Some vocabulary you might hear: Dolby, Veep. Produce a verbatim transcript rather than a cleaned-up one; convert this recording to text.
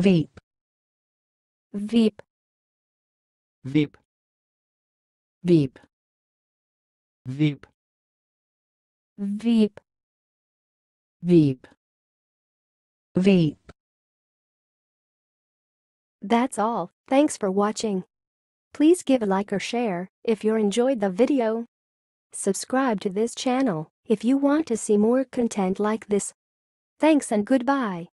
Veep. Veep. Veep. Veep. Veep. Veep. Veep. Veep. That's all. Thanks for watching. Please give a like or share if you enjoyed the video. Subscribe to this channel if you want to see more content like this. Thanks and goodbye.